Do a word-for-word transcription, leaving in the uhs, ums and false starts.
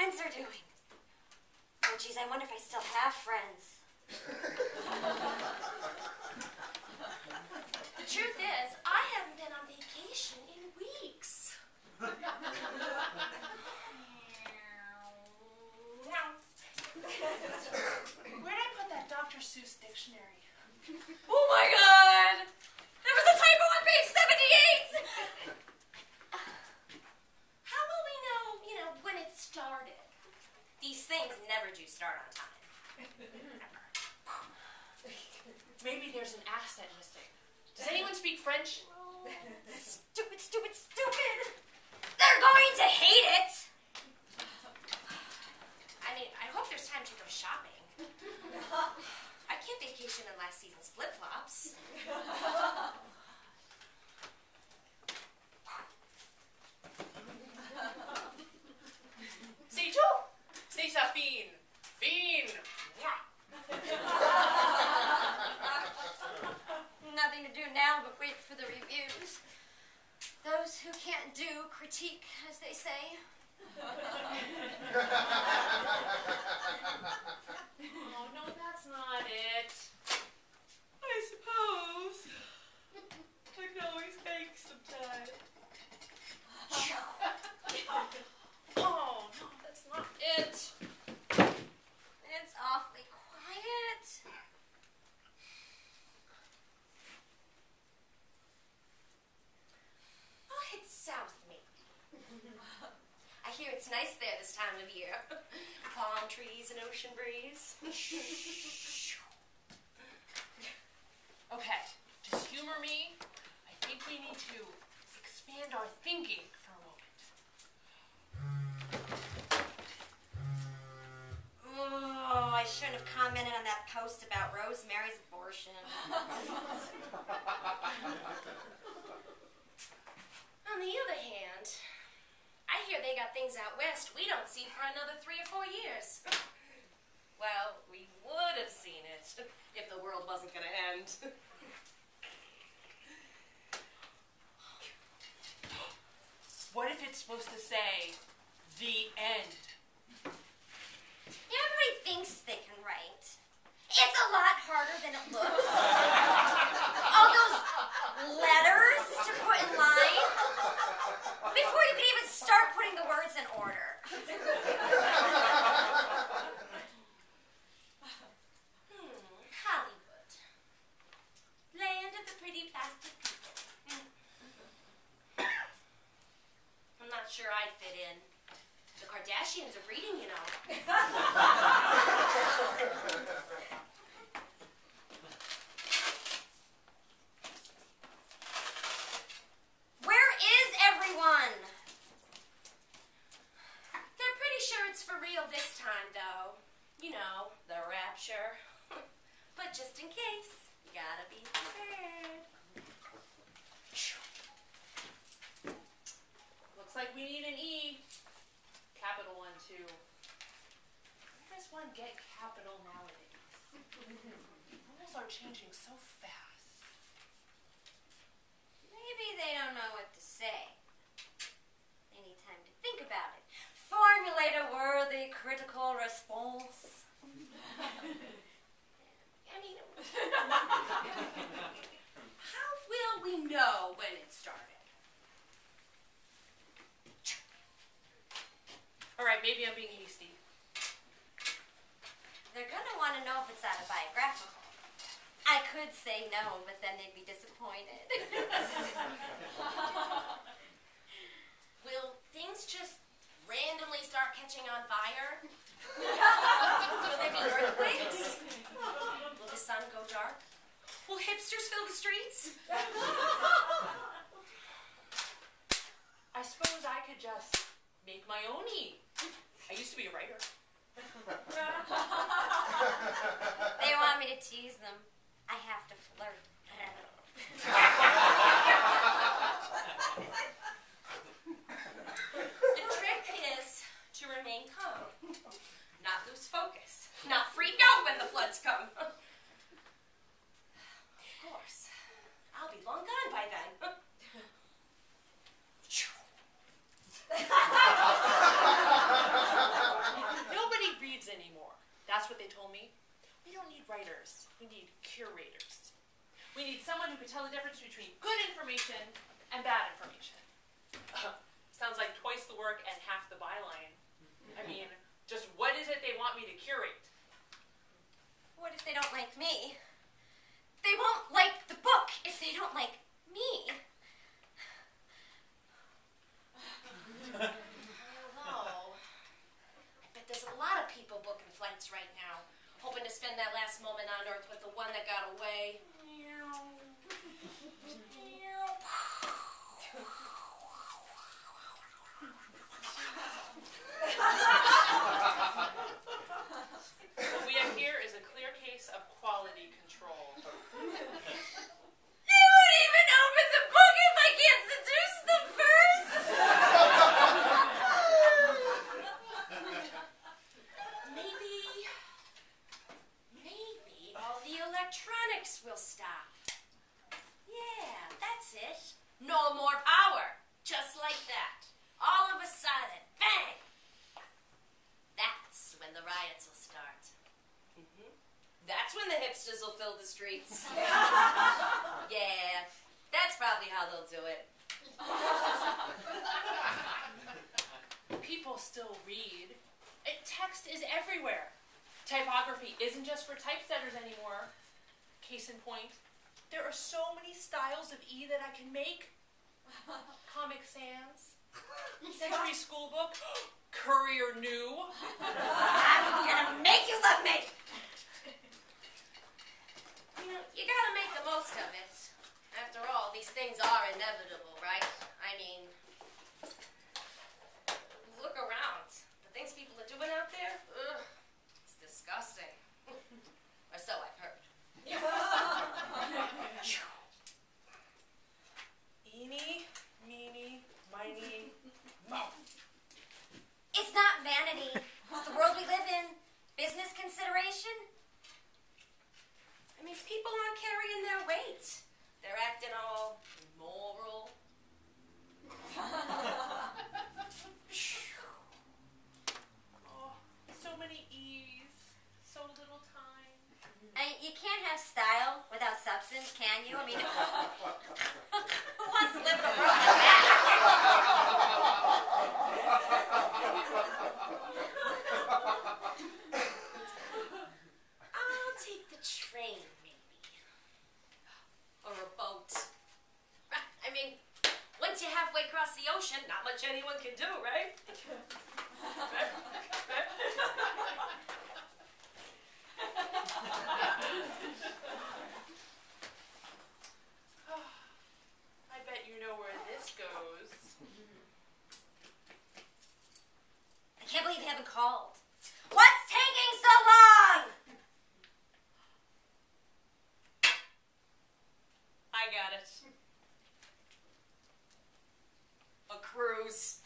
friends are doing. Oh, geez, I wonder if I still have friends. The truth is, I haven't been on vacation in weeks. Where'd I put that Doctor Seuss dictionary? Oh my god! There was a typo on page seventy-eight! How will we know, you know, when it started? These things never do start on time. Never. Maybe there's an accent missing. Does anyone speak French? Oh, stupid, stupid, stupid! They're going to hate it! I mean, I hope there's time to go shopping. I can't vacation in last season's flip-flops. C'est tout! C'est sa fine! Fine! Nothing to do now but wait for the reviews. Those who can't do, critique, as they say. Oh, no, that's not it. I suppose I can always bake sometime. Oh, no, that's not it. It's awfully quiet. I'll head south, maybe. I hear it's nice there this time of year. Palm trees and ocean breeze. Okay, just humor me. I think we need to expand our thinking for a moment. Oh, I shouldn't have commented on that post about Rosemary's abortion. On the other hand, I hear they got things out west we don't see for another three or four years. Well, we would have seen it if the world wasn't going to end. What if it's supposed to say, the end? Everybody thinks they can write. It's a lot harder than it looks. All those letters to put in line before you can even start putting the words in order. hmm, Hollywood. Land of the pretty plastic people. Hmm. I'm not sure I'd fit in. The Kardashians are breeding, you know. Where is everyone? They're pretty sure it's for real this time, though. You know, the rapture. But just in case, you gotta be prepared. Looks like we need an E. Capital one, too. Where does one get capital nowadays? Rules are changing so fast. Maybe they don't know what to say. They need time to think about it. Formulate a worthy critical response. I mean, how will we know when it started? All right, maybe I'm being hasty. They're gonna want to know if it's autobiographical. I could say no, but then they'd be disappointed. Will things just randomly start catching on fire? Will there be earthquakes? Will the sun go dark? Will hipsters fill the streets? I suppose I could just make my own E. I used to be a writer. They want me to tease them. I have to flirt. The trick is to remain calm, not lose focus, not freak out when the floods come. Of course, I'll be long gone by then. what they told me. We don't need writers. We need curators. We need someone who can tell the difference between good information and bad information. Uh, sounds like twice the work and half the byline. I mean, just what is it they want me to curate? What if they don't like me? They won't like the book if they don't like me. Hello. I bet there's a lot of people booking flights right now, hoping to spend that last moment on Earth with the one that got away. What we have here is a clear case of quality control. They won't even open the book if I can't seduce them first! Maybe... Maybe all the electronics will stop. Yeah, that's it. No more power. Just like that. All of a sudden, bang! That's when the riots will start. Mm-hmm. That's when the hipsters will fill the streets. Yeah, that's probably how they'll do it. People still read. It, text is everywhere. Typography isn't just for typesetters anymore. Case in point, there are so many styles of E that I can make. Comic Sans, Century School Book, Courier New. I'm gonna make you love me! You know, you gotta make the most of it. After all, these things are inevitable, right? I mean, look around. The things people are doing out there, ugh, it's disgusting. Or so I've heard. Eeny, meeny, miny, moe. It's not vanity. It's the world we live in. Business consideration. I mean, people aren't carrying their weight. They're acting all moral. Oh, so many E's, so little time. I mean, you can't have style without substance, can you? I mean, who wants to live in a world like that? I'll take the train, maybe. Or a boat. I mean, once you're halfway across the ocean, not much anyone can do, right? I bet you know where this goes. I can't believe they haven't called. What's taking so long? I got it. A cruise.